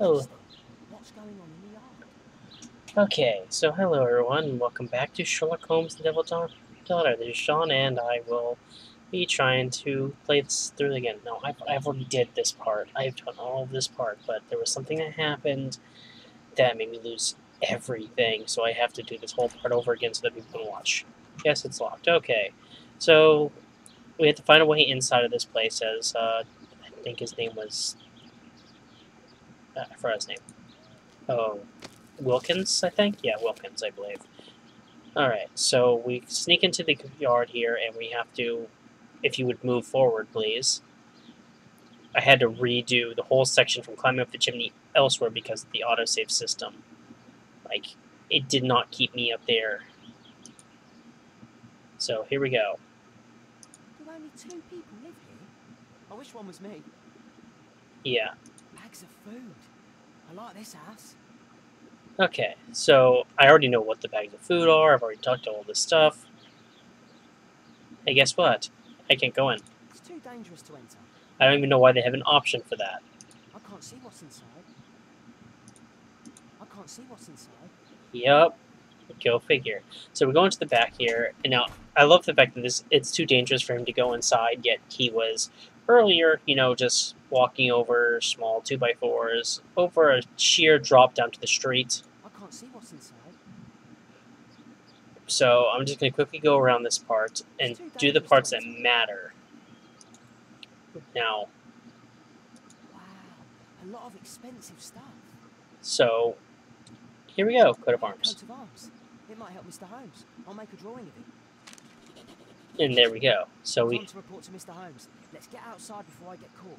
Oh. What's going on in the yard? Okay, so hello everyone, and welcome back to Sherlock Holmes, The Devil's Daughter. This is Sean, and I will be trying to play this through again. No, I've already did this part. I've done all of this part, but there was something that happened that made me lose everything, so I have to do this whole part over again so that people can watch. Yes, it's locked. Okay, so we have to find a way inside of this place, as I think his name was... I forgot his name. Oh, Wilkins, I think? Yeah, Wilkins, I believe. Alright, so we sneak into the yard here, and we have to... If you would move forward, please. I had to redo the whole section from climbing up the chimney elsewhere because of the autosave system. Like, it did not keep me up there. So, here we go. Do only two people live here? I wish one was me. Yeah. Bags of food. I like this house. Okay, so I already know what the bags of food are. I've already talked to all this stuff. Hey, guess what? I can't go in. It's too dangerous to enter. I don't even know why they have an option for that. I can't see what's inside. I can't see what's inside. Yep. Go figure. So we're going to the back here, and now I love the fact that it's too dangerous for him to go inside, yet he was earlier, you know, just walking over small 2x4s, over a sheer drop down to the street. I can't see what's inside. So I'm just going to quickly go around this part and do the parts that matter. Now. Wow, a lot of expensive stuff. So, here we go, coat of arms. Coat of arms. It might help Mr. Holmes. I'll make a drawing of it. And there we go. So we. To report to Mr. Holmes. Let's get outside before I get caught.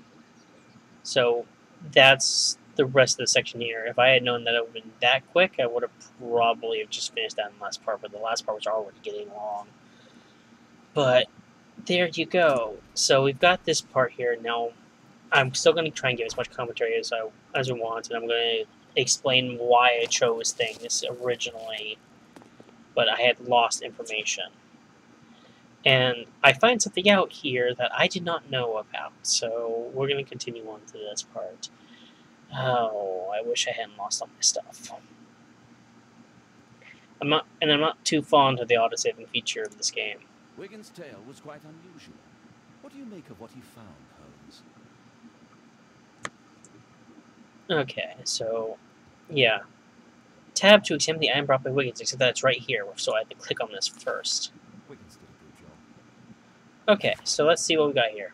So that's the rest of the section here. If I had known that it would have been that quick, I would have probably just finished that in the last part. But the last part was already getting long. But there you go. So we've got this part here now. I'm still going to try and give as much commentary as I want, and I'm going to explain why I chose things originally, but I had lost information. And I find something out here that I did not know about, so we're going to continue on to this part. Oh, I wish I hadn't lost all my stuff. I'm not too fond of the auto-saving feature of this game. Wiggins' tale was quite unusual. What do you make of what he found, Holmes? Okay, so, yeah. Tab to examine the item brought by Wiggins, except that it's right here, so I have to click on this first. Wiggins did a good job. Okay, so let's see what we got here.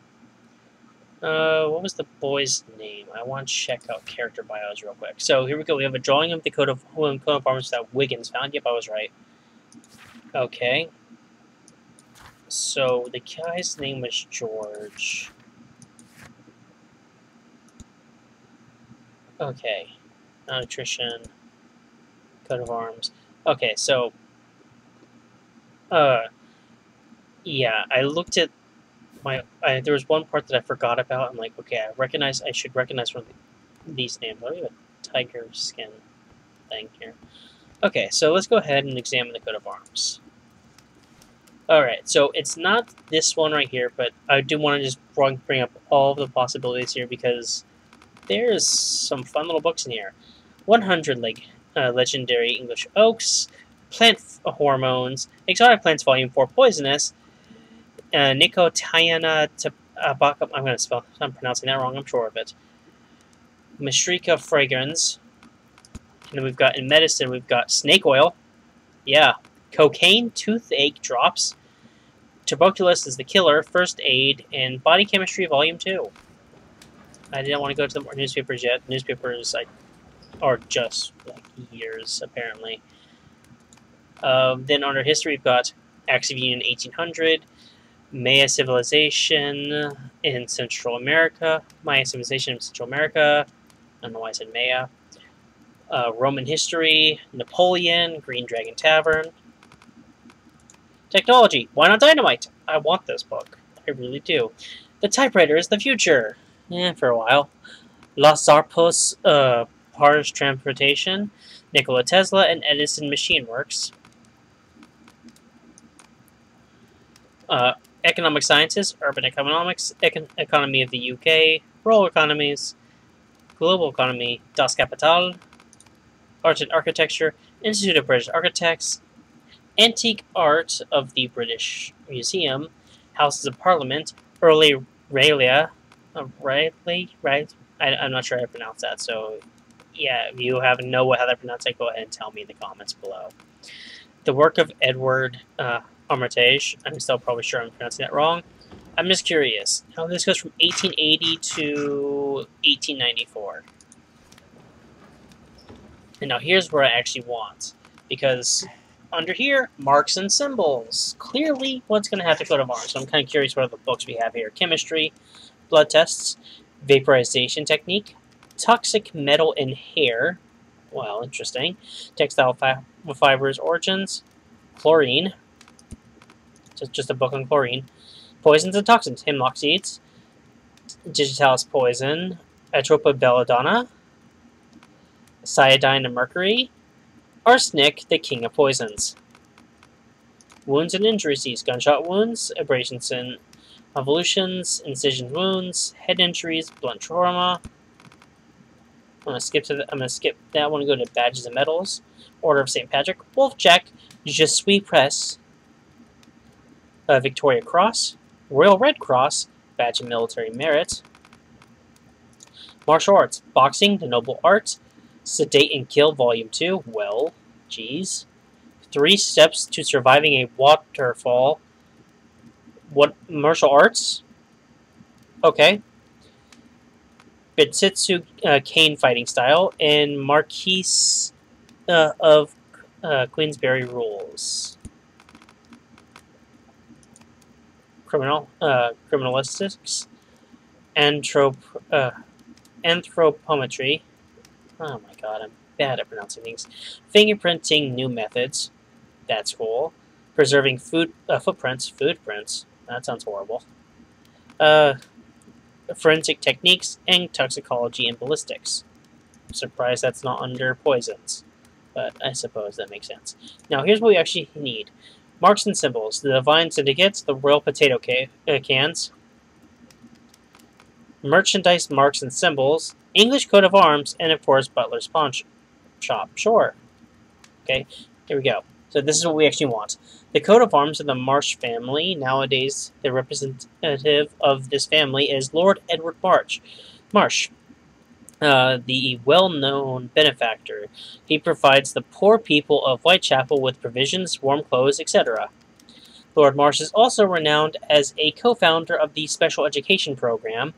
What was the boy's name? I want to check out character bios real quick. So here we go, we have a drawing of the coat of arms that Wiggins found. Yep, I was right. Okay. So the guy's name was George. Okay, nutrition, coat of arms. Okay, so, yeah, I looked at my, there was one part that I forgot about. I'm like, okay, I should recognize one of these names. Let me have a tiger skin thing here. Okay, so let's go ahead and examine the coat of arms. Alright, so it's not this one right here, but I do want to just bring up all the possibilities here because... There's some fun little books in here. 100 legendary English oaks, plant hormones, exotic plants volume 4 poisonous, Nicotiana tobacco. I'm gonna spell. I'm pronouncing that wrong. I'm sure of it. Mishrika fragrance. And then we've got in medicine. We've got snake oil. Yeah, cocaine toothache drops. Tuberculosis is the killer. First aid and body chemistry volume 2. I didn't want to go to the newspapers yet. Newspapers are just like years, apparently. Then under history, we've got Acts of Union 1800, Maya Civilization in Central America, I don't know why I said Maya. Roman history, Napoleon, Green Dragon Tavern. Technology, why not dynamite? I want this book. I really do. The typewriter is the future. Yeah, for a while. Lazarpos, Harsh Transportation, Nikola Tesla, and Edison Machine Works. Economic Sciences, Urban Economics, Economy of the UK, Rural Economies, Global Economy, Das Kapital, Art and Architecture, Institute of British Architects, Antique Art of the British Museum, Houses of Parliament, Early Railia, Riley, right? I'm not sure how to pronounce that, so yeah, if you have no idea how to pronounce it, go ahead and tell me in the comments below. The work of Edward Armitage, I'm still probably sure I'm pronouncing that wrong. I'm just curious. Now this goes from 1880 to 1894. And now here's where I actually want, because under here, marks and symbols. Clearly, what's going to have to go to Mars. So I'm kind of curious what other books we have here. Chemistry, blood tests, vaporization technique, toxic metal in hair. Well, interesting. Textile fibers, origins, chlorine. Just a book on chlorine. Poisons and toxins, hemlock seeds, digitalis poison, Atropa belladonna, cyanogen and mercury, arsenic, the king of poisons. Wounds and injuries, gunshot wounds, abrasions and convolutions, incision wounds, head injuries, blunt trauma. I'm gonna skip that one and go to badges and medals. Order of St. Patrick, Wolfjack, Sweepress, Victoria Cross, Royal Red Cross, Badge of Military Merit. Martial Arts, Boxing, The Noble Art, Sedate and Kill, Volume 2, well, geez. 3 Steps to Surviving a Waterfall, what, Martial Arts? Okay. Bitsetsu, Cane Fighting Style, and Marquise of Queensberry Rules. Criminalistics, anthropometry. Oh my god, I'm bad at pronouncing things. Fingerprinting, new methods. That's cool. Preserving footprints. That sounds horrible. Forensic techniques and toxicology and ballistics. I'm surprised that's not under poisons, but I suppose that makes sense. Now here's what we actually need. Marks and symbols, the Divine Syndicates, the Royal Potato Cans, merchandise marks and symbols, English coat of arms, and of course Butler's Pawn Shop. Sure. Okay, here we go. So this is what we actually want. The coat of arms of the Marsh family. Nowadays, the representative of this family is Lord Edward Marsh. The well-known benefactor. He provides the poor people of Whitechapel with provisions, warm clothes, etc. Lord Marsh is also renowned as a co-founder of the Special Education Program,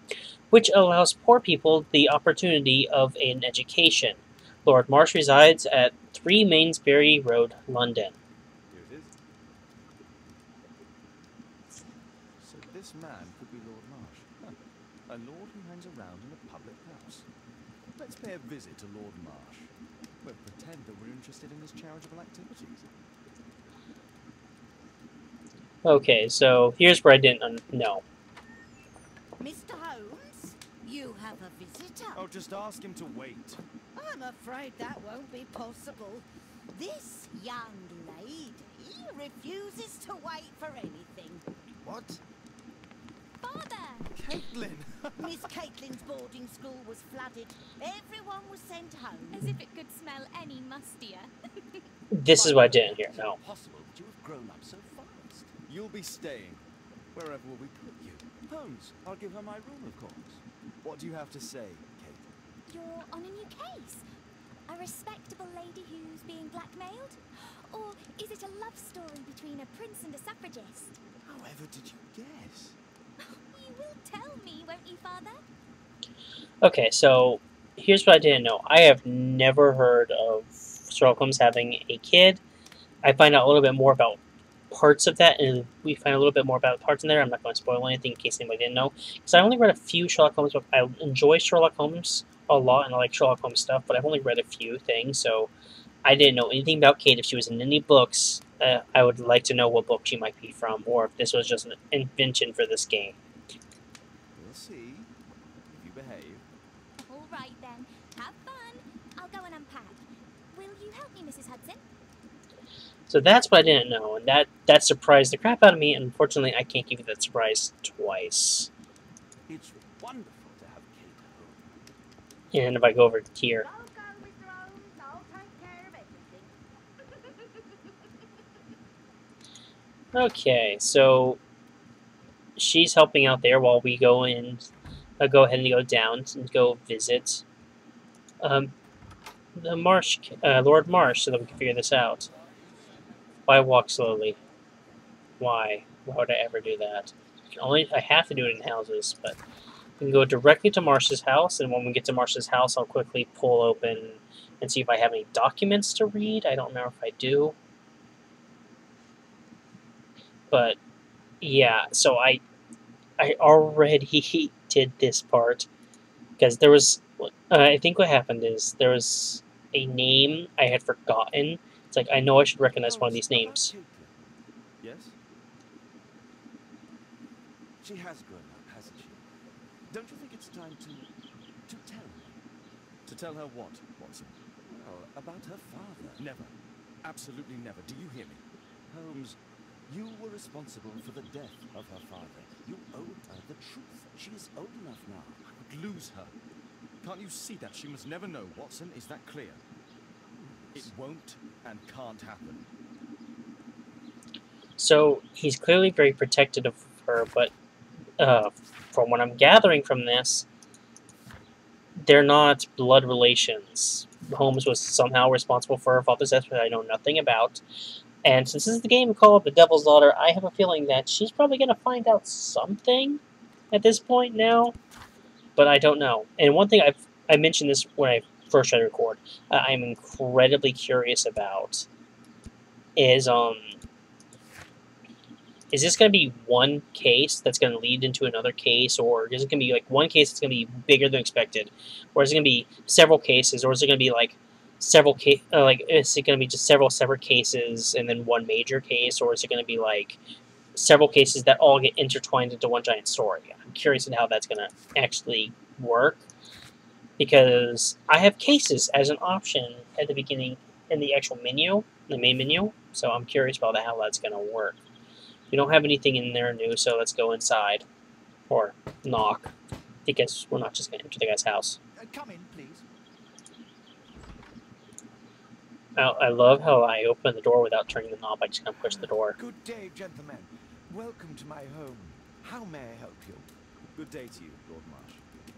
which allows poor people the opportunity of an education. Lord Marsh resides at 3 Mainsbury Road, London. Here it is. So this man could be Lord Marsh, huh. A lord who hangs around in a public house. Let's pay a visit to Lord Marsh. We'll pretend that we're interested in his charitable activities. Okay, so here's where I didn't know. Mr. Holmes, you have a visitor. I'll just ask him to wait. I'm afraid that won't be possible. This young lady refuses to wait for anything. What? Father! Caitlin! Miss Caitlin's boarding school was flooded. Everyone was sent home. As if it could smell any mustier. This is what I didn't hear. No. Possible that you have grown up so fast. You'll be staying wherever we put you. Holmes, I'll give her my room, of course. What do you have to say, Caitlin? You're on a new case. A respectable lady who's being blackmailed? Or is it a love story between a prince and a suffragist? However did you guess? You will tell me, won't you, Father? Okay, so here's what I didn't know. I have never heard of Sherlock Holmes having a kid. I find out a little bit more about parts of that, and we find a little bit more about parts in there. I'm not going to spoil anything in case anybody didn't know, because I only read a few Sherlock Holmes books. I enjoy Sherlock Holmes a lot, and I like Sherlock Holmes stuff, but I've only read a few things, so I didn't know anything about Kate. If she was in any books, I would like to know what book she might be from, or if this was just an invention for this game. We'll see if you behave. All right then. Have fun. I'll go and unpack. Will you help me, Mrs. Hudson? So that's what I didn't know, and that surprised the crap out of me, and unfortunately I can't give you that surprise twice. It's wonderful to have Kate home. And if I go over here, okay, so she's helping out there while we go in. Go ahead and go down and go visit the Marsh, Lord Marsh, so that we can figure this out. Why walk slowly? Why? Why would I ever do that? I have to do it in houses, but we can go directly to Marsh's house, and when we get to Marsh's house, I'll quickly pull open and see if I have any documents to read. I don't know if I do. But, yeah, so I already did this part, because there was, I think what happened is, there was a name I had forgotten. It's like, I know I should recognize one of these names. Yes? She has grown up, hasn't she? Don't you think it's time to tell her? To tell her what, Watson? Well, about her father. Never. Absolutely never. Do you hear me? Holmes, you were responsible for the death of her father. You owed her the truth. She is old enough now. I would lose her. Can't you see that? She must never know, Watson. Is that clear? It won't and can't happen. So, he's clearly very protective of her, but from what I'm gathering from this, they're not blood relations. Holmes was somehow responsible for her father's death, which I know nothing about. And since this is the game called The Devil's Daughter, I have a feeling that she's probably going to find out something at this point now, but I don't know. And one thing I mentioned this when I first tried to record, I'm incredibly curious about is this going to be one case that's going to lead into another case, or is it going to be like one case that's going to be bigger than expected, or is it going to be several cases, or is it going to be like several case, like, is it going to be just several separate cases and then one major case, or is it going to be like several cases that all get intertwined into one giant story? I'm curious in how that's going to actually work, because I have cases as an option at the beginning in the actual menu, the main menu, so I'm curious about how that's going to work. We don't have anything in there new, so let's go inside, or knock, because we're not just going to enter the guy's house. Come in, please. I love how I open the door without turning the knob. I just kind of push the door. Good day, gentlemen. Welcome to my home. How may I help you? Good day to you, Lord Marsh.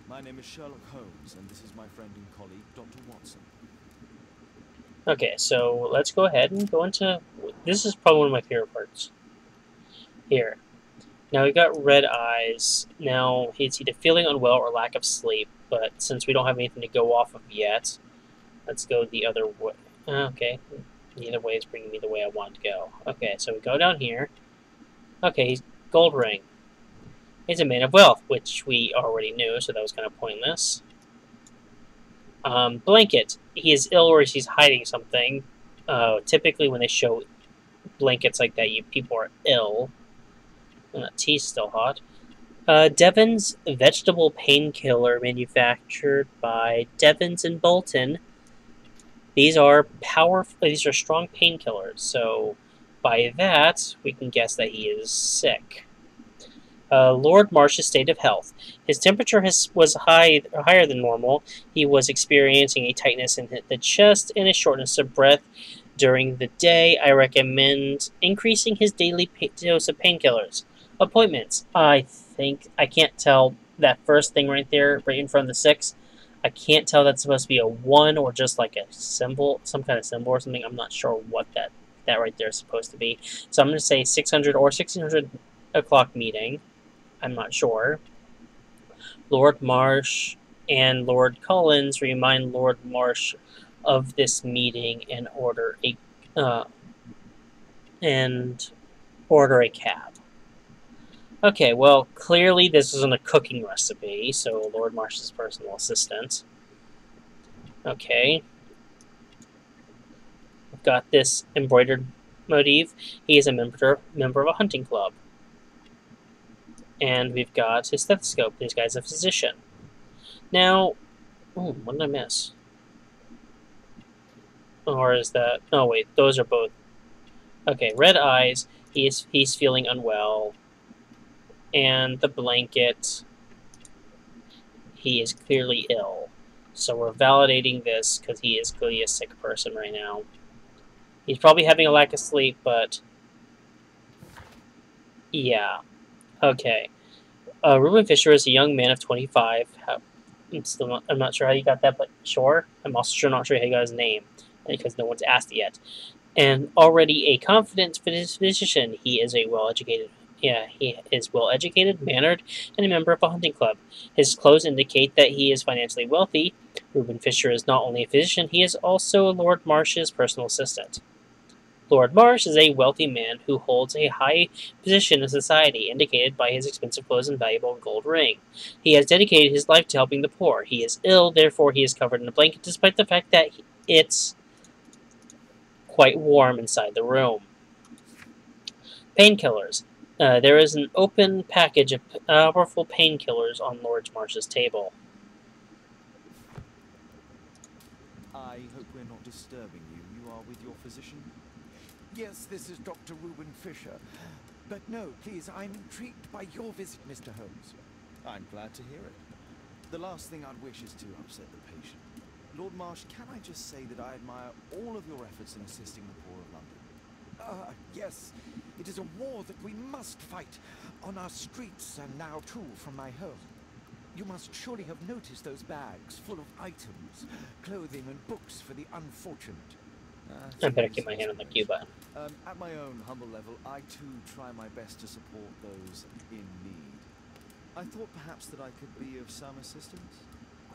My name is Sherlock Holmes, and this is my friend and colleague, Dr. Watson. Okay, so let's go ahead and go into... This is probably one of my favorite parts. Here. Now we've got red eyes. Now he's either feeling unwell or lack of sleep, but since we don't have anything to go off of yet, let's go the other way. Okay, either way is bringing me the way I want to go. Okay, so we go down here. Okay, he's gold ring. He's a man of wealth, which we already knew, so that was kind of pointless. Blanket. He is ill or he's hiding something. Typically when they show blankets like that, people are ill. And that tea's still hot. Devon's vegetable painkiller manufactured by Devon's and Bolton. These are powerful. These are strong painkillers. So, by that, we can guess that he is sick. Lord Marsh's state of health. His temperature was higher than normal. He was experiencing a tightness in the chest and a shortness of breath during the day. I recommend increasing his daily dose of painkillers. Appointments. I think I can't tell that first thing right there, right in front of the 6. I can't tell that's supposed to be a 1 or just like a symbol, some kind of symbol or something. I'm not sure what that right there is supposed to be. So I'm going to say 600 or 1600 o'clock meeting. I'm not sure. Lord Marsh and Lord Collins remind Lord Marsh of this meeting and order a cab. Okay, well, clearly this isn't a cooking recipe, so Lord Marsh's personal assistant. Okay. We've got this embroidered motif. He is a member of a hunting club. And we've got his stethoscope. This guy's a physician. Now, what did I miss? Or is that... Oh, wait, those are both... Okay, red eyes. He's feeling unwell. And the blanket, he is clearly ill. So we're validating this because he is clearly a sick person right now. He's probably having a lack of sleep, but... yeah. Okay. Reuben Fisher is a young man of 25. I'm not sure how you got that, but sure. I'm also not sure how you got his name, because no one's asked yet. And already a confident physician, he is a well-educated... yeah, he is well-educated, mannered, and a member of a hunting club. His clothes indicate that he is financially wealthy. Reuben Fisher is not only a physician, he is also Lord Marsh's personal assistant. Lord Marsh is a wealthy man who holds a high position in society, indicated by his expensive clothes and valuable gold ring. He has dedicated his life to helping the poor. He is ill, therefore he is covered in a blanket, despite the fact that it's quite warm inside the room. Painkillers. There is an open package of powerful painkillers on Lord Marsh's table. I hope we're not disturbing you. You are with your physician? Yes, this is Dr. Reuben Fisher. But no, please, I'm intrigued by your visit, Mr. Holmes. I'm glad to hear it. The last thing I'd wish is to upset the patient. Lord Marsh, can I just say that I admire all of your efforts in assisting the poor of London? Yes. It is a war that we must fight, on our streets and now, too, from my home. You must surely have noticed those bags full of items, clothing and books for the unfortunate. I better keep my hand on the cue button. At my own humble level, I too try my best to support those in need. I thought perhaps that I could be of some assistance.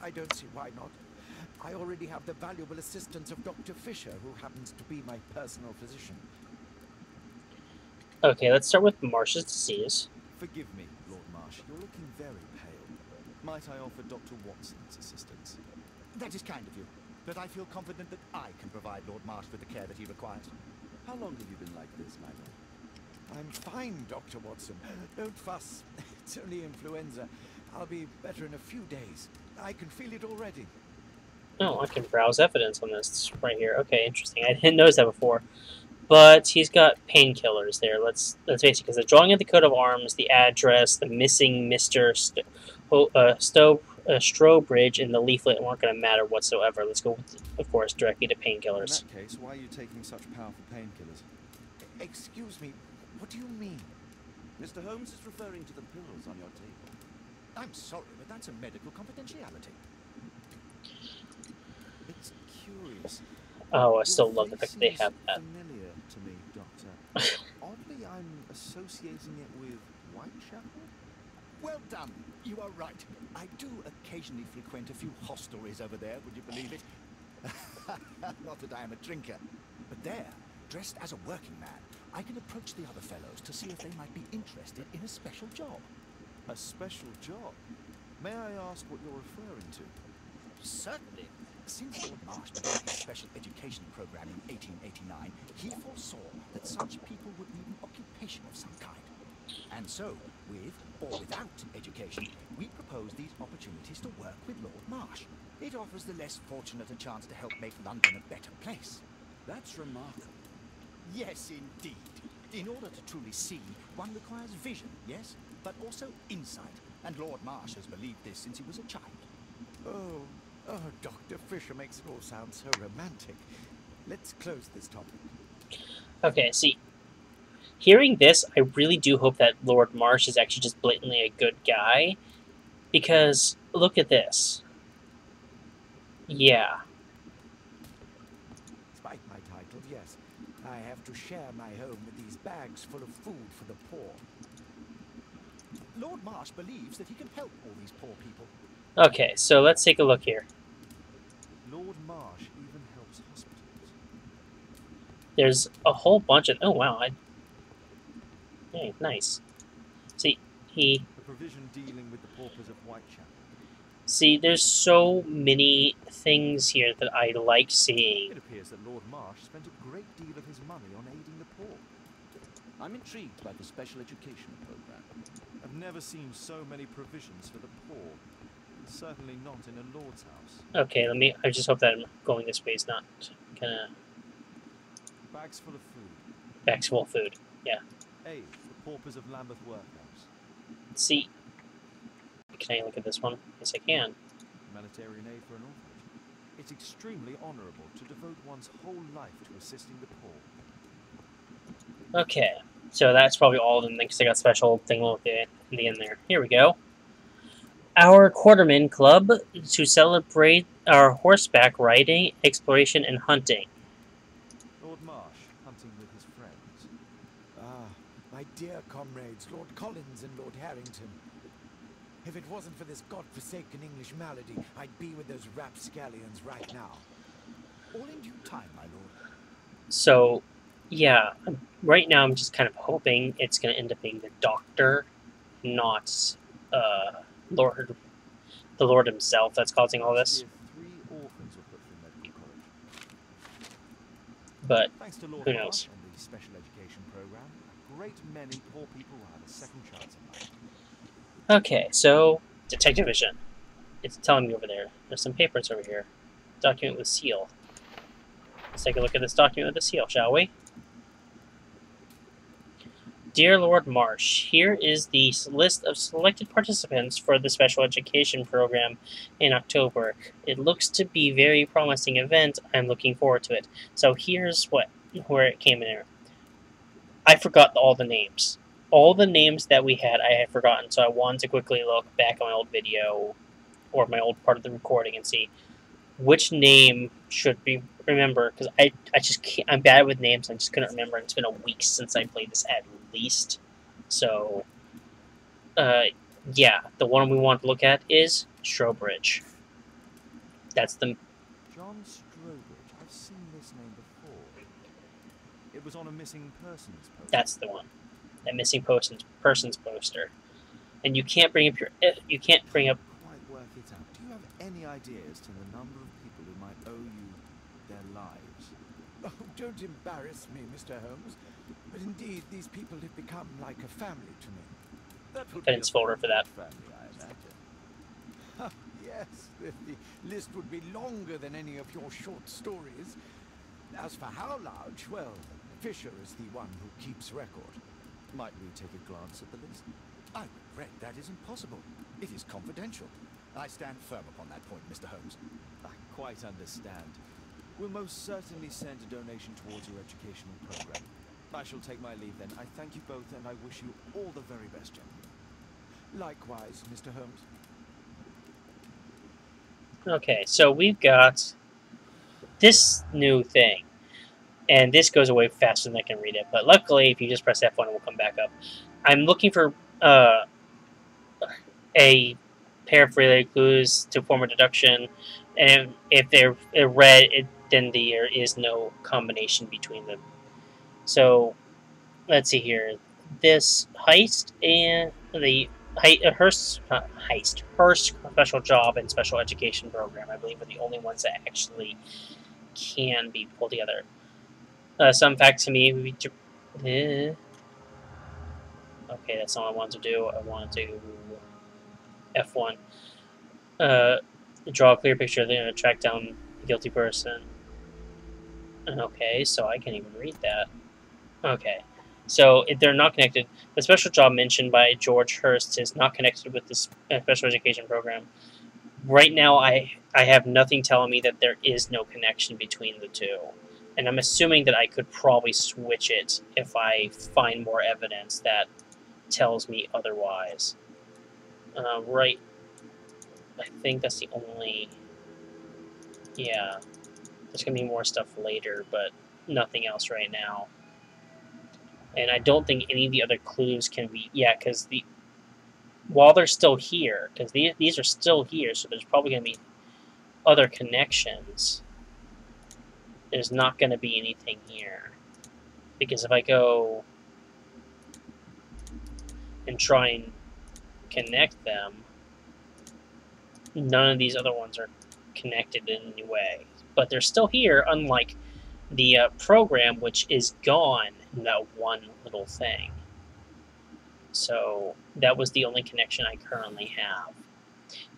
I don't see why not. I already have the valuable assistance of Dr. Fisher, who happens to be my personal physician. Okay, let's start with Marsh's disease. Forgive me, Lord Marsh, you're looking very pale. Might I offer Dr. Watson's assistance? That is kind of you, but I feel confident that I can provide Lord Marsh with the care that he requires. How long have you been like this, my lord? I'm fine, Dr. Watson. Don't fuss. It's only influenza. I'll be better in a few days. I can feel it already. Oh, I can browse evidence on this right here. Okay, interesting. I didn't notice that before. But he's got painkillers there. Let's face it, because the drawing of the coat of arms, the address, the missing Mr. Strobridge, and the leaflet weren't going to matter whatsoever. Let's go, of course, directly to painkillers. In that case, why are you taking such powerful painkillers? Excuse me, what do you mean? Mr. Holmes is referring to the pills on your table. I'm sorry, but that's a medical confidentiality. It's curious. Oh, I still love the fact that they have that. Familiar to me, Doctor. Oddly, I'm associating it with Whitechapel. Well done. You are right. I do occasionally frequent a few hostelries over there, would you believe it? Not that I am a drinker. But there, dressed as a working man, I can approach the other fellows to see if they might be interested in a special job. A special job? May I ask what you're referring to? Certainly. Since Lord Marsh began his special education program in 1889, he foresaw that such people would need an occupation of some kind. And so, with or without education, we propose these opportunities to work with Lord Marsh. It offers the less fortunate a chance to help make London a better place. That's remarkable. Yes, indeed. In order to truly see, one requires vision, yes, but also insight. And Lord Marsh has believed this since he was a child. Oh. Oh, Dr. Fisher makes it all sound so romantic. Let's close this topic. Okay, see, hearing this, I really do hope that Lord Marsh is actually just blatantly a good guy. Because, look at this. Yeah. Despite my title, yes, I have to share my home with these bags full of food for the poor. Lord Marsh believes that he can help all these poor people. Okay, so let's take a look here. Lord Marsh even helps hospitals. There's a whole bunch of... oh, wow. Hey, nice. See, he... the provision dealing with the paupers of Whitechapel. See, there's so many things here that I like seeing. It appears that Lord Marsh spent a great deal of his money on aiding the poor. I'm intrigued by the special education program. I've never seen so many provisions for the poor. Certainly not in a lord's house. Okay, let me... I just hope that I'm going this way is not gonna... bags full of food. Bags full of food, yeah. Hey, the paupers of Lambeth Workhouse. Let's see. Can I look at this one? Yes, I can. humanitarian aid for an orphanage. It's extremely honorable to devote one's whole life to assisting the poor. Okay, so that's probably all of them because they got a special thing at the end there. Here we go. Our Quarterman Club to celebrate our horseback riding, exploration, and hunting. Lord Marsh hunting with his friends. Ah, my dear comrades, Lord Collins and Lord Harrington. If it wasn't for this godforsaken English malady, I'd be with those rapscallions right now. All in due time, my lord. So, yeah, right now I'm just kind of hoping it's going to end up being the doctor, not, the Lord himself that's causing all this. But who knows? Okay, so Detective Vision. It's telling me over there. There's some papers over here. Document with seal. Let's take a look at this document with the seal, shall we? Dear Lord Marsh, here is the list of selected participants for the special education program in October. It looks to be a very promising event. I'm looking forward to it. So here's where it came in there. I forgot all the names. All the names that we had I had forgotten, so I wanted to quickly look back on my old video or my old part of the recording and see which name should be remembered, because I just can't, I'm bad with names, I just couldn't remember, and it's been a week since I played this at least. So, yeah, the one we want to look at is Strobridge. That's the... John Strobridge, I've seen this name before. It was on a missing persons poster. That's the one. That missing persons poster. And you can't bring up your... You can't bring up... Quite work it out. Do you have any ideas to the number of people who might owe you their lives? Oh, don't embarrass me, Mr. Holmes. But indeed, these people have become like a family to me. That would be a folder for that. Family, I imagine. Oh, yes, the list would be longer than any of your short stories. As for how large, well, Fisher is the one who keeps record. Might we take a glance at the list? I regret that is impossible. It is confidential. I stand firm upon that point, Mr. Holmes. I quite understand. We'll most certainly send a donation towards your educational program. I shall take my leave then. I thank you both, and I wish you all the very best, gentlemen. Likewise, Mr. Holmes. Okay, so we've got this new thing. And this goes away faster than I can read it, but luckily, if you just press F1, it will come back up. I'm looking for a pair of related clues to form a deduction, and if they're red, then there is no combination between them. So, let's see here. This heist and the her special job and special education program, I believe, are the only ones that actually can be pulled together. Some facts to me would be... Okay, that's not what I wanted to do. I wanted to... F1. Draw a clear picture of the... track down the guilty person. Okay, so I can't even read that. Okay. So, if they're not connected... The special job mentioned by George Hurst is not connected with the special education program. Right now, I have nothing telling me that there is no connection between the two. And I'm assuming that I could probably switch it if I find more evidence that tells me otherwise. Right. I think that's the only... Yeah. There's going to be more stuff later, but nothing else right now. And I don't think any of the other clues can be... Yeah, because the... While they're still here, because these are still here, so there's probably going to be other connections... There's not going to be anything here. Because if I go and try and connect them, none of these other ones are connected in any way. But they're still here, unlike the program, which is gone in that one little thing. So that was the only connection I currently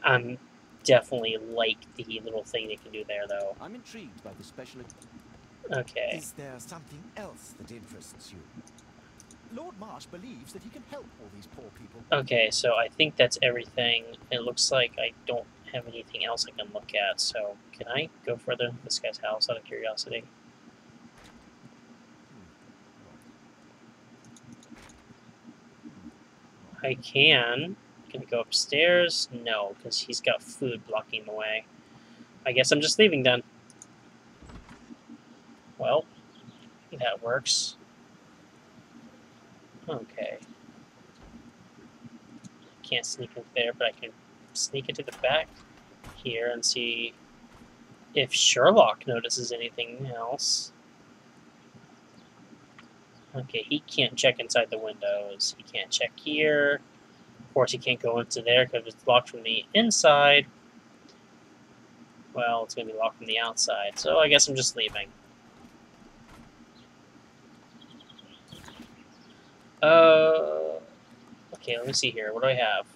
have. Definitely like the little thing they can do there, though. I'm intrigued by the special. Okay. Is there something else that interests you? Lord Marsh believes that he can help all these poor people. Okay, so I think that's everything. It looks like I don't have anything else I can look at, so can I go further to this guy's house out of curiosity? I can. Can I go upstairs? No, because he's got food blocking the way. I guess I'm just leaving then. Well, that works. Okay. Can't sneak in there, but I can sneak into the back here and see if Sherlock notices anything else. Okay, he can't check inside the windows. He can't check here. Of course, he can't go into there because it's locked from the inside. Well, it's going to be locked from the outside, so I guess I'm just leaving. Okay, let me see here. What do I have?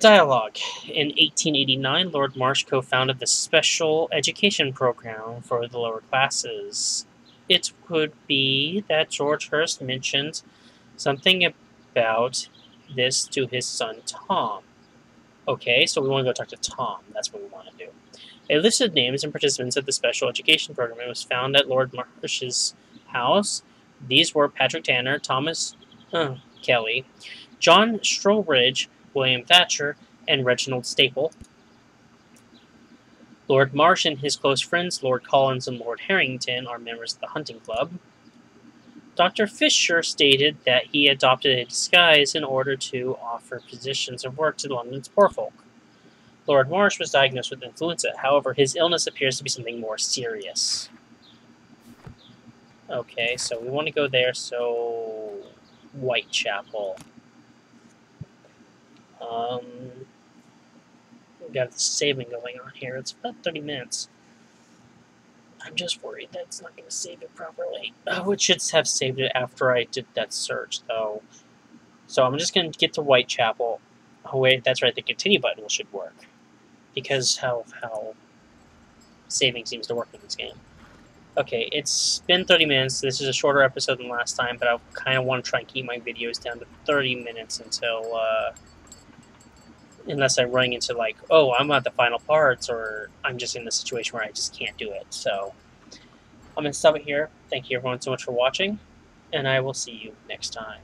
Dialogue. In 1889, Lord Marsh co-founded the special education program for the lower classes. It would be that George Hurst mentioned something about this to his son Tom. Okay, so we want to go talk to Tom. That's what we want to do. A list of names and participants of the special education program. It was found at Lord Marsh's house. These were Patrick Tanner, Thomas Kelly, John Strobridge, William Thatcher, and Reginald Staple. Lord Marsh and his close friends, Lord Collins and Lord Harrington, are members of the hunting club. Dr. Fisher stated that he adopted a disguise in order to offer positions of work to London's poor folk. Lord Marsh was diagnosed with influenza. However, his illness appears to be something more serious. Okay, so we want to go there, so... Whitechapel. We've got the saving going on here. It's about 30 minutes. I'm just worried that it's not going to save it properly. Oh, it should have saved it after I did that search, though. So I'm just going to get to Whitechapel. Oh, wait, that's right. The continue button should work. Because how saving seems to work in this game. Okay, it's been 30 minutes. This is a shorter episode than last time, but I kind of want to try and keep my videos down to 30 minutes until, unless I'm running into, like, oh, I'm at the final parts, or I'm just in the situation where I just can't do it. So I'm going to stop it here. Thank you, everyone, so much for watching, and I will see you next time.